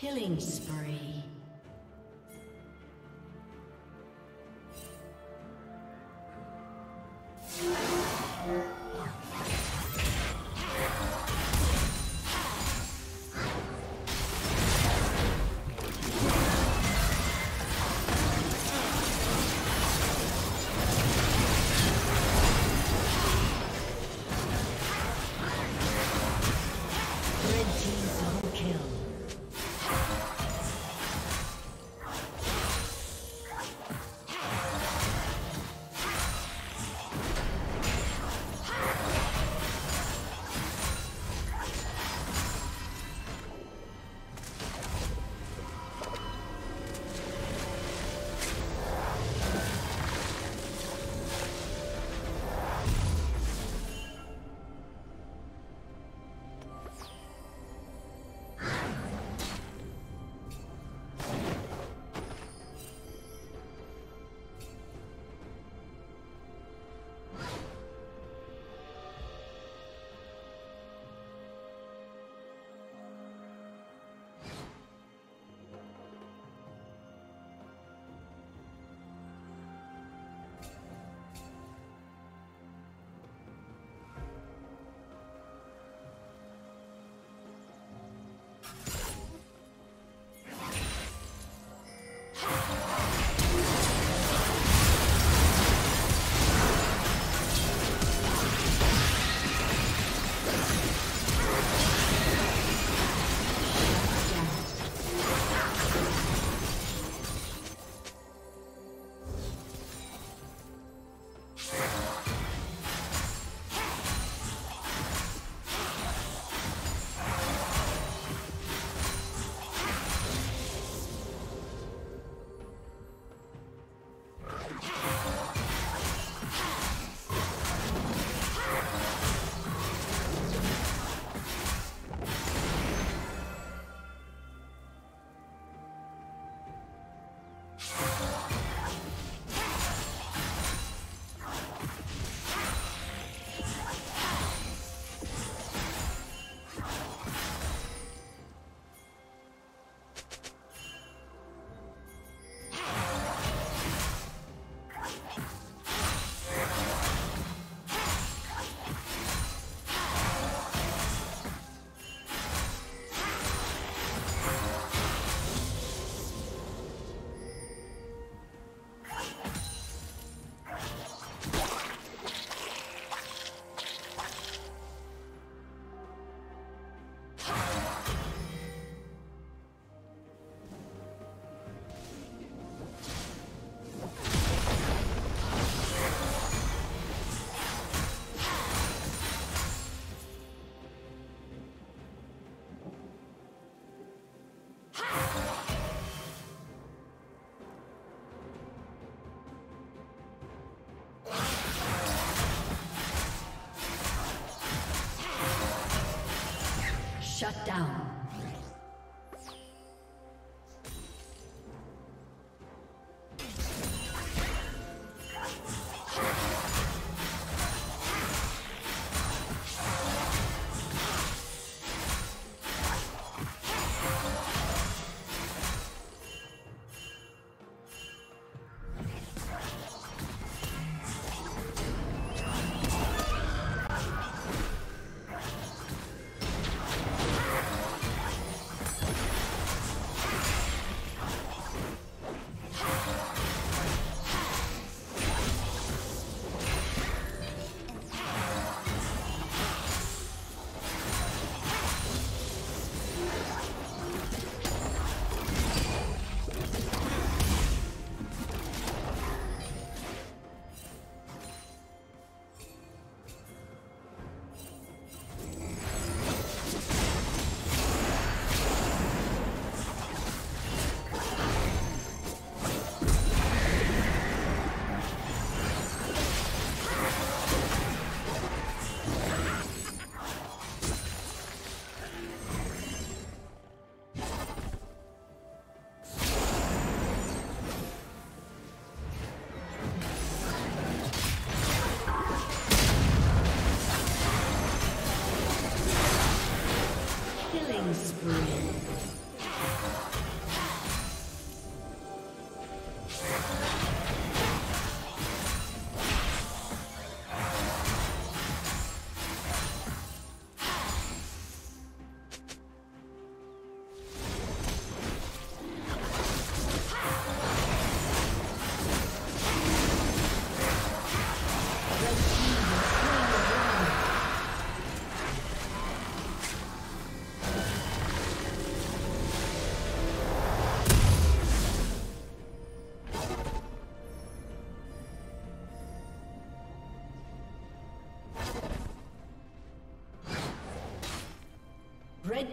Killing spree. Red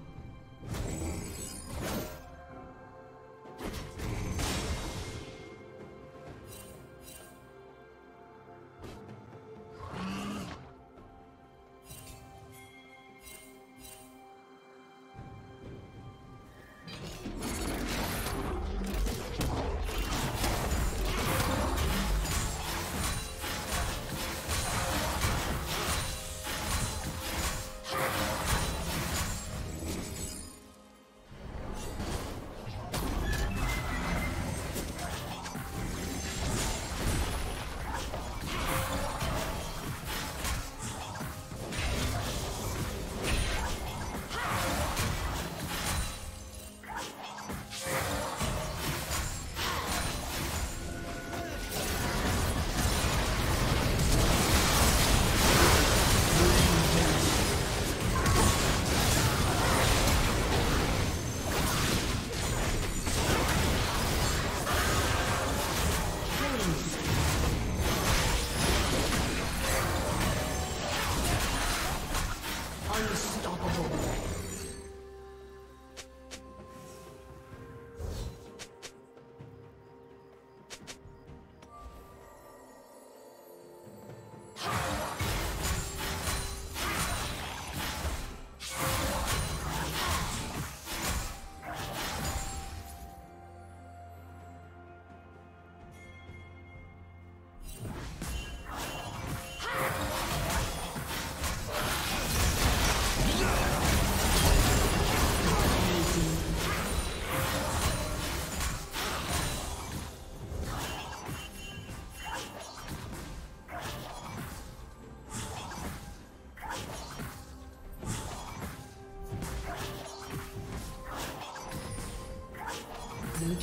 Blue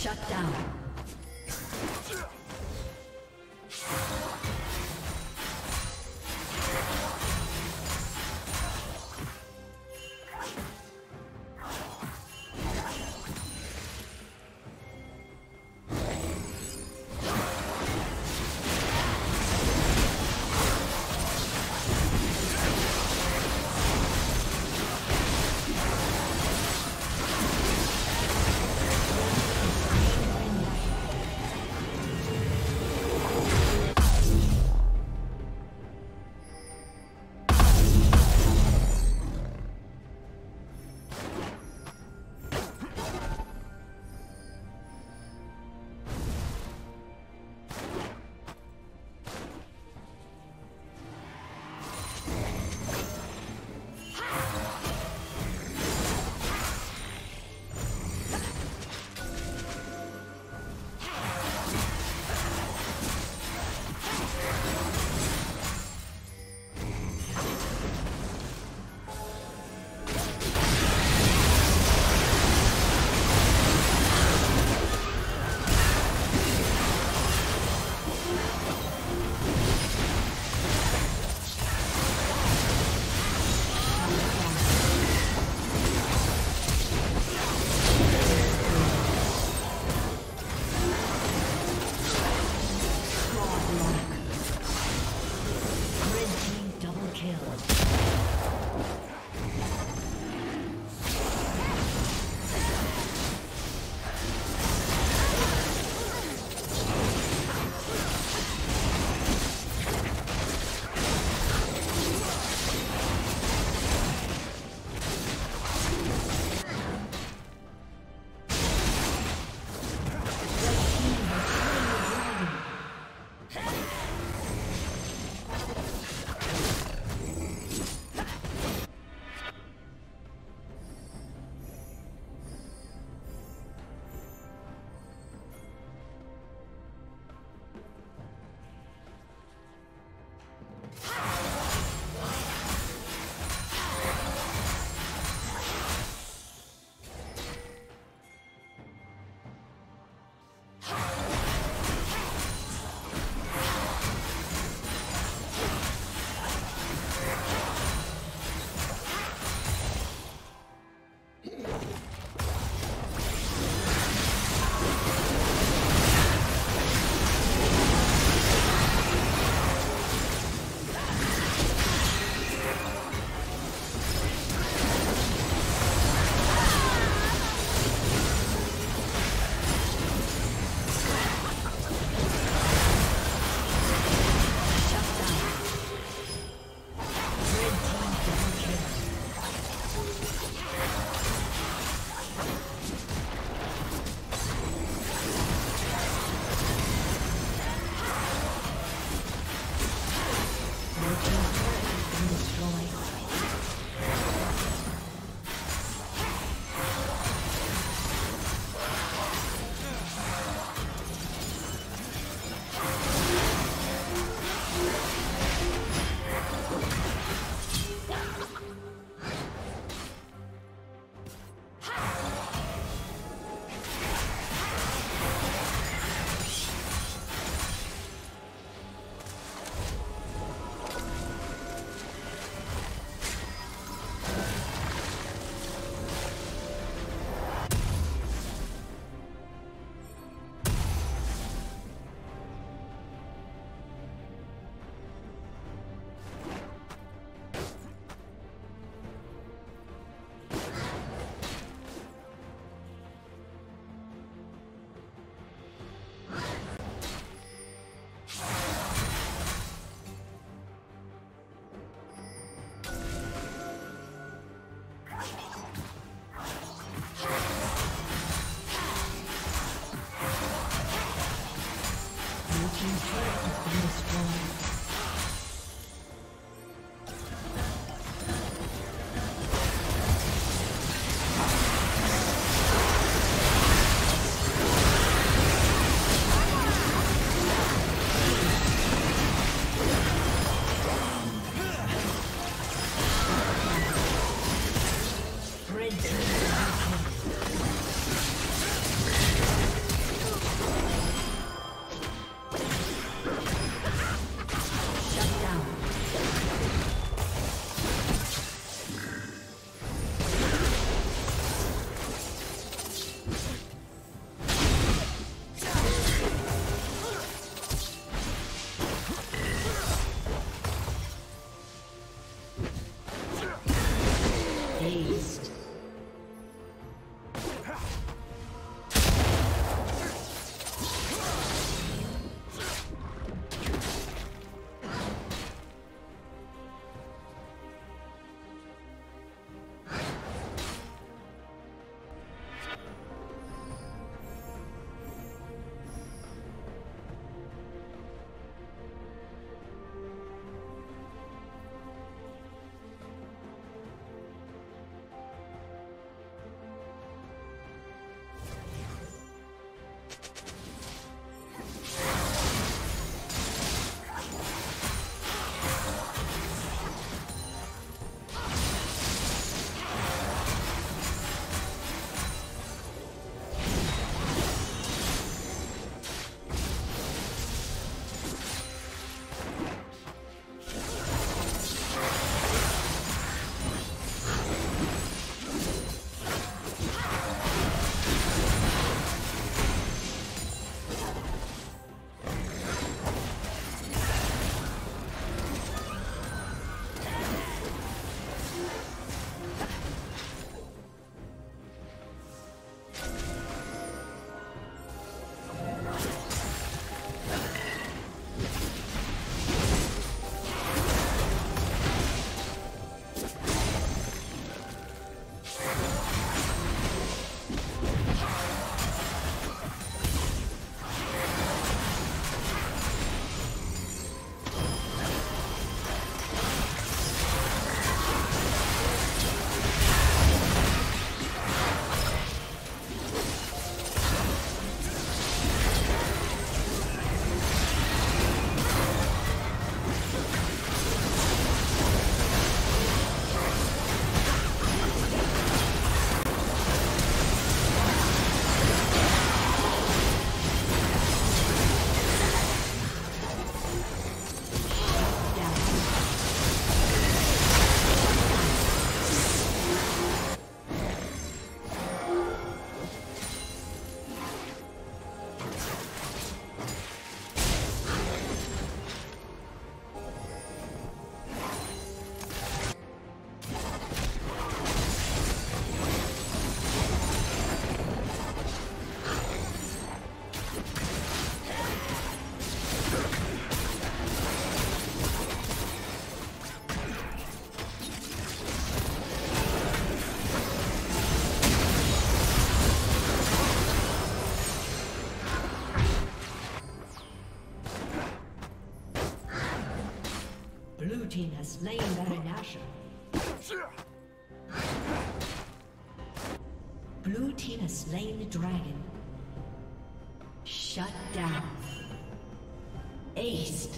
Shut down. slain Baron Nashor. Blue team has slain the dragon. Shut down. Aced.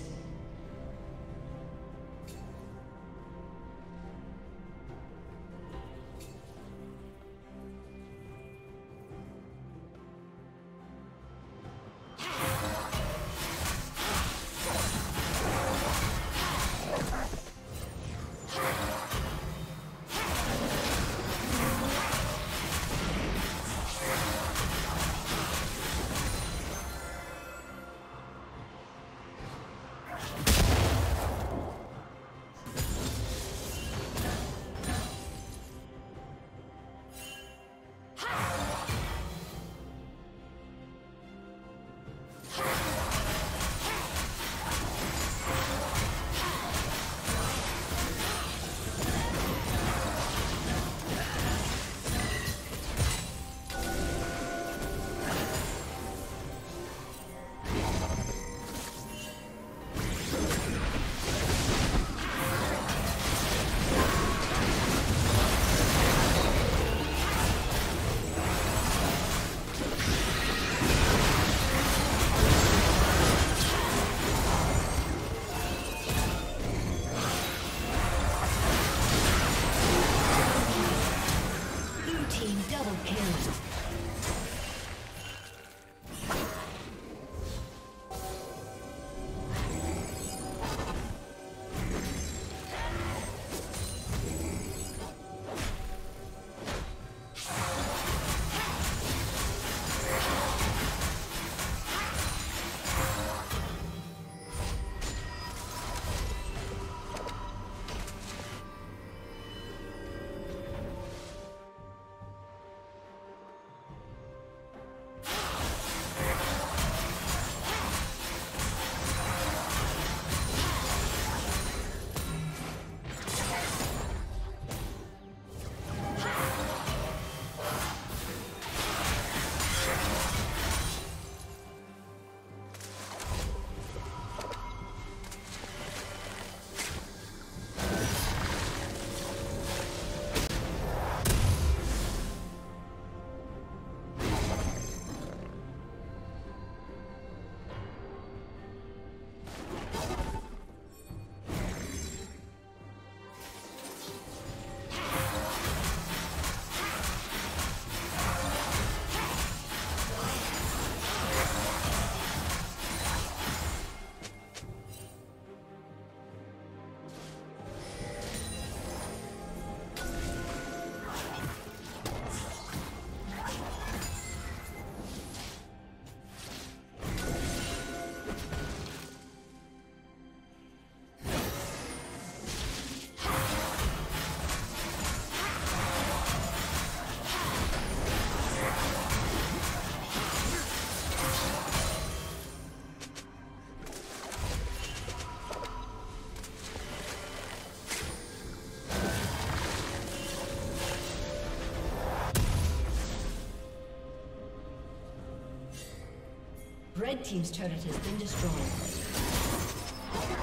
Red team's turret has been destroyed.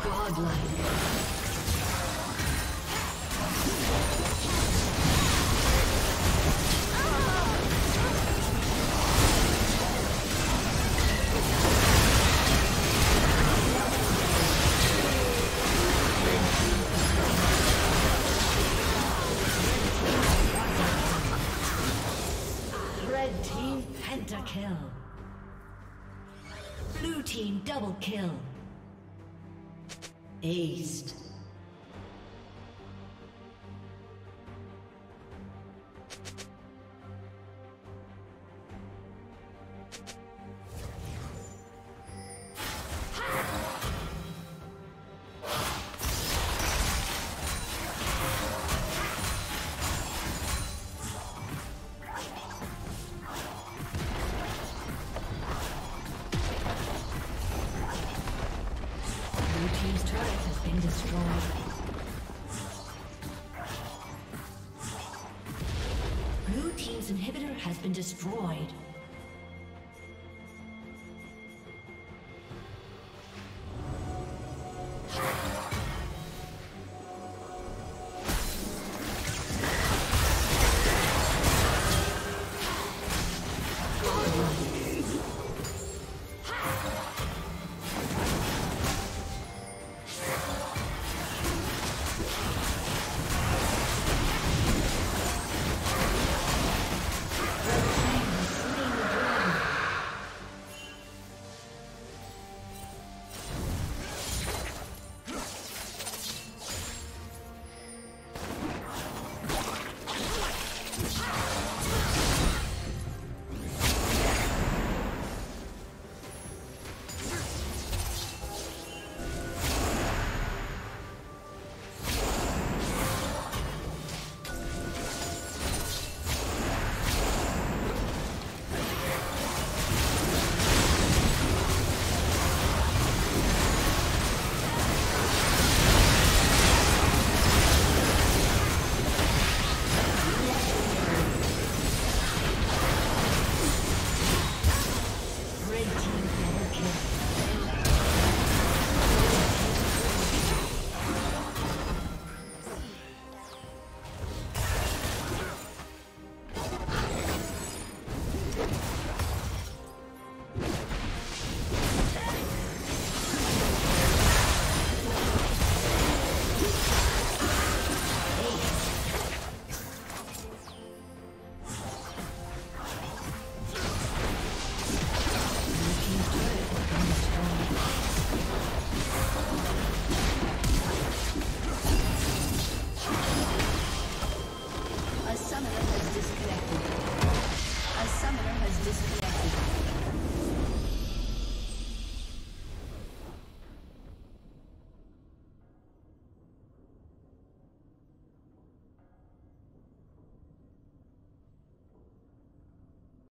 Godlike. Kill. Aced. Blue team's inhibitor has been destroyed.